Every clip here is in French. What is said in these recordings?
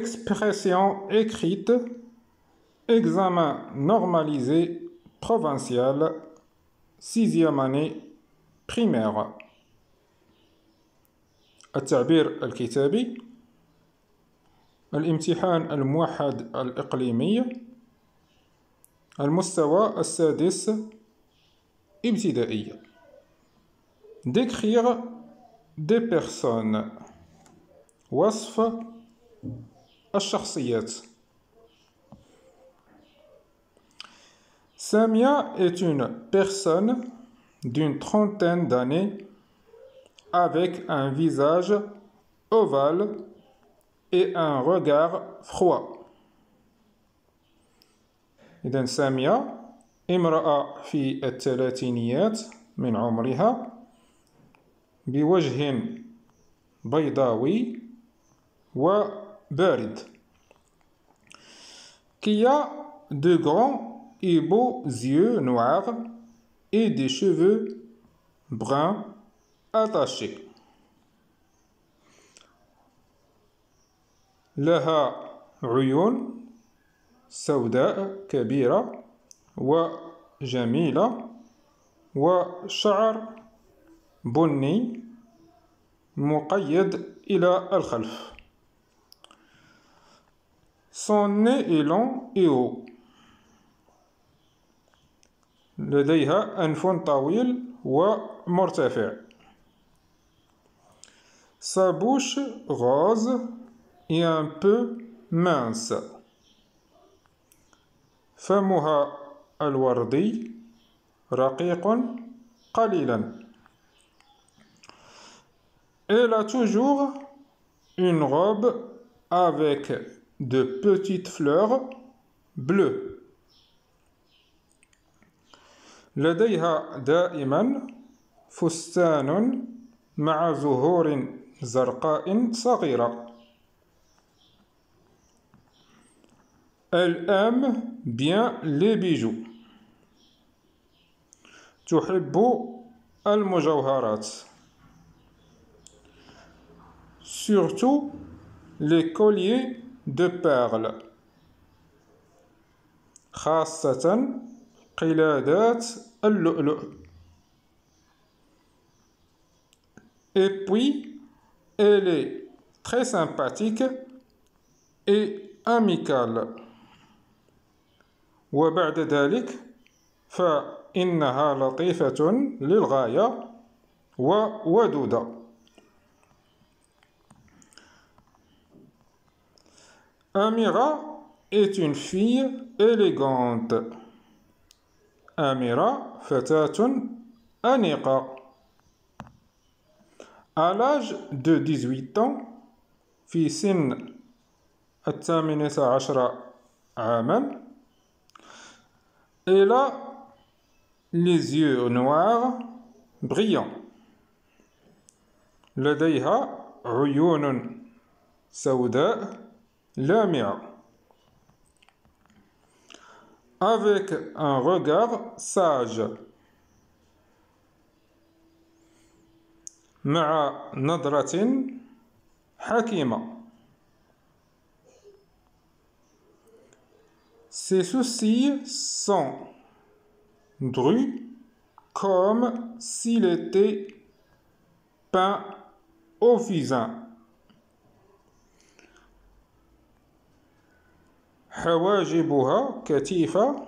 Expression écrite, examen normalisé provincial, 6e année primaire. التعبير الكتابي، الامتحان الموحد الإقليمي، المستوى 6 ابتدائي. Décrire des personnes، وصف الشخصيات. Samia est une personne d'une trentaine d'années avec un visage ovale et un regard froid. إذن سامية امرأة في الثلاثينيات من عمرها بوجه بيضاوي وبارد. Qui a de grands et beaux yeux noirs et des cheveux bruns attachés. لها عيون سوداء كبيرة وجميلة وشعر بني مقيد إلى الخلف. Son nez est long et haut. لديها أنف طويل ومرتفع. Sa bouche rose est un peu mince. فمها الوردي رقيق قليلا. Elle a toujours une robe avec de petites fleurs bleues. لديها دائما فستان مع زهور زرقاء صغيرة. Elle aime bien les bijoux. تحب المجوهرات. Surtout les colliers de perles. خاصة قلادات اللؤلؤ. Et puis, elle est très sympathique et amicale. وبعد ذلك فإنها لطيفة للغاية وودودة. Amira est une fille élégante. Amira فتاة أنيقة. À l'âge de 18 ans في سن 18 عاما، elle a les yeux noirs brillants. لديها عيون سوداء لامعة. Avec un regard sage. مع نظرة حكيمة. Ses sourcils sont drus comme s'il était peint au fusain. حواجبها كثيفة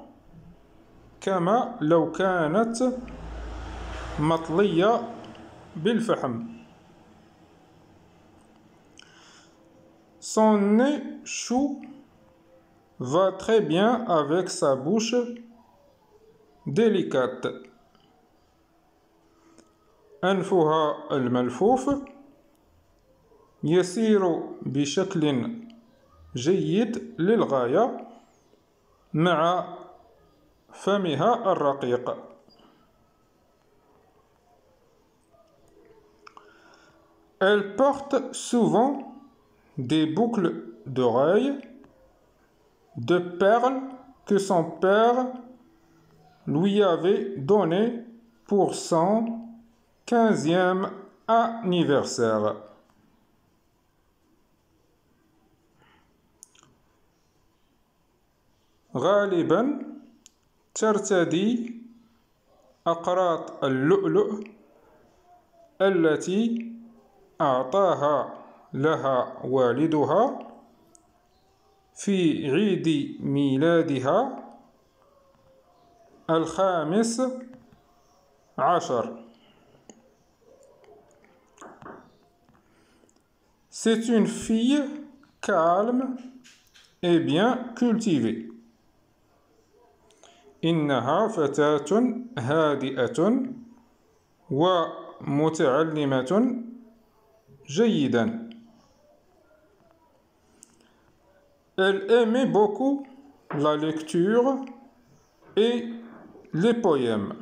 كما لو كانت مطلية بالفحم. Son nez chou va très bien avec sa bouche délicate. أنفها الملفوف يسير بشكل جيد للغاية مع فمها الرقيق. Elle porte souvent des boucles d'oreilles de perles que son père lui avait données pour son 15e anniversaire. غالبا ترتدي أقراط اللؤلؤ التي أعطاها لها والدها في عيد ميلادها الخامس عشر. C'est une fille calme et bien cultivée. إنها فتاة هادئة ومتعلمة جيدا. Elle aimait beaucoup la lecture et les poèmes.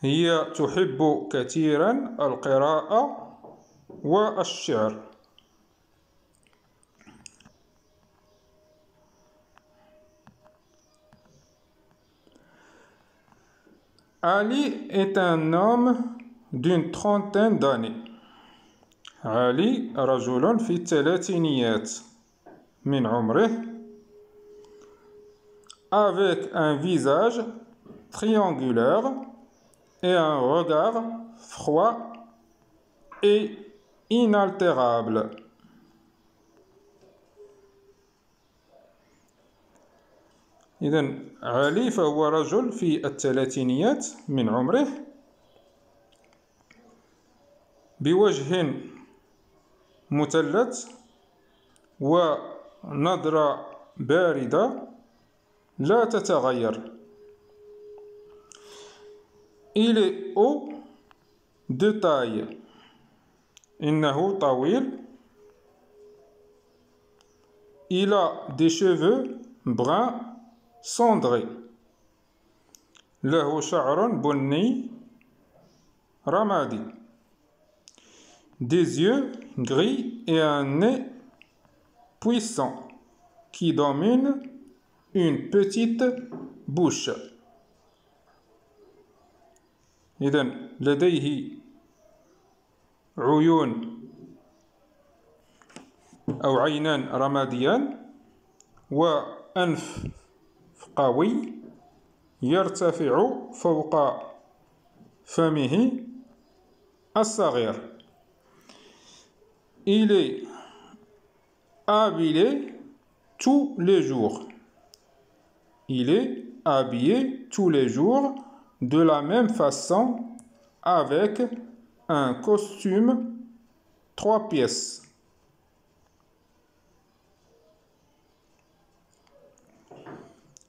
هي تحب كثيرا القراءة والشعر. Ali est un homme d'une trentaine d'années. Ali رجل في الثلاثينيات من عمره. Avec un visage triangulaire et un regard froid et inaltérable. إذن علي فهو رجل في الثلاثينيات من عمره بوجه مثلث ونظرة باردة لا تتغير. Il est haut de taille. إنه طويل. Il a des cheveux bruns صندري. له شعر بني رمادي. Des yeux gris et un nez puissant qui domine une petite bouche. إذن لديه عيون أو عينان رماديان وأنف قوي يرتفع فوق فمه الصغير. Il est habillé tous les jours. Il est habillé tous les jours de la même façon avec un costume 3 pièces.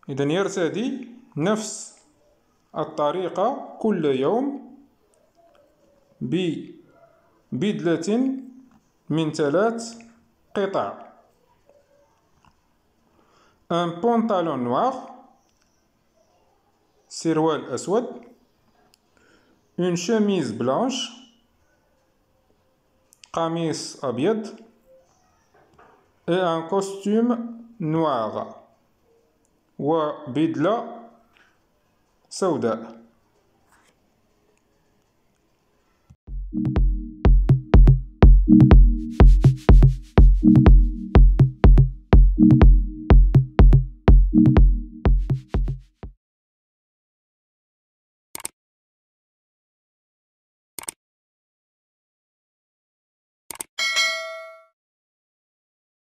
إذن يرتدي نفس الطريقة كل يوم ببدلة من 3 قطع. un pantalon noir سروال أسود. une chemise blanche قميص أبيض. et un costume noir وبدلة سوداء.